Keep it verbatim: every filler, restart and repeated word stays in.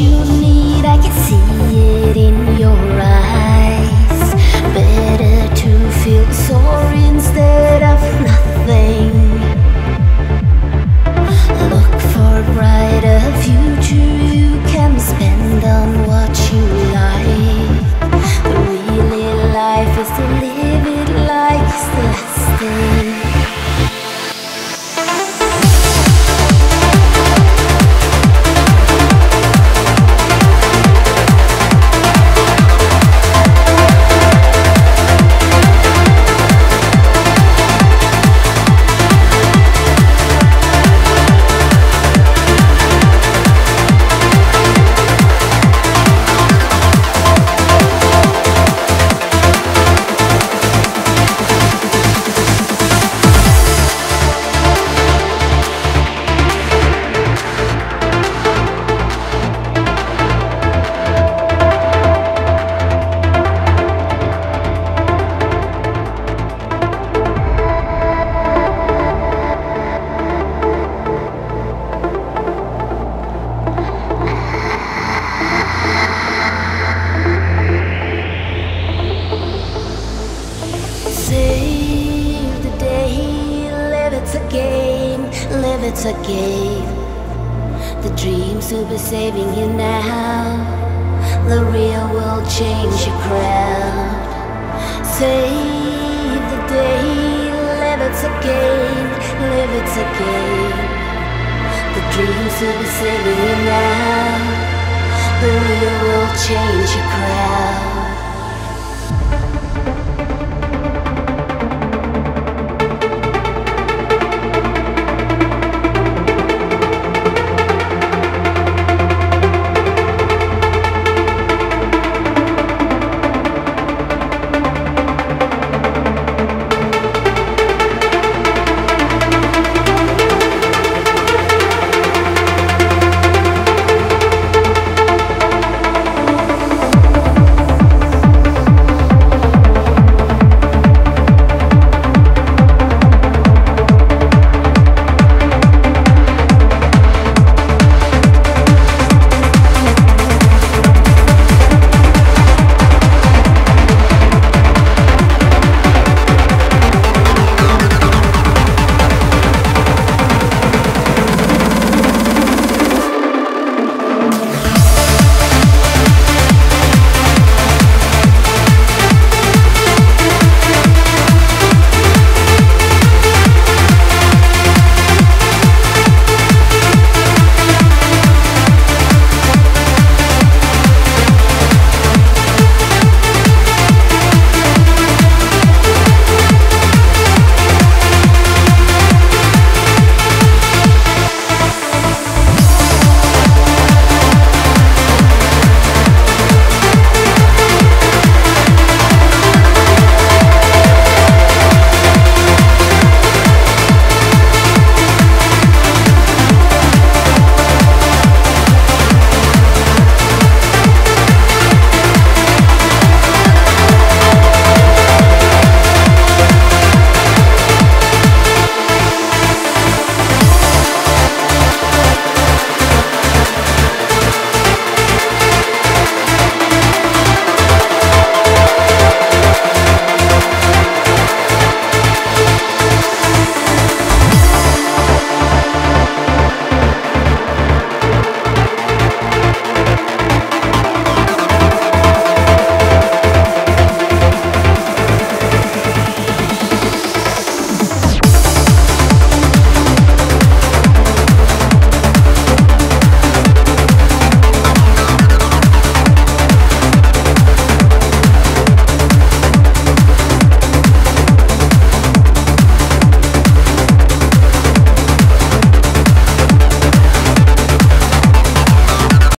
you need, I can see it in your eyes. Better to feel sore instead of nothing. Look for a brighter future you can spend on what you like. The real life is to live it like it's the last thing. It's a game. The dreams will be saving you now. The real world change your crowd. Save the day. Live it again. Live it again. The dreams will be saving you now. The real world change your crowd.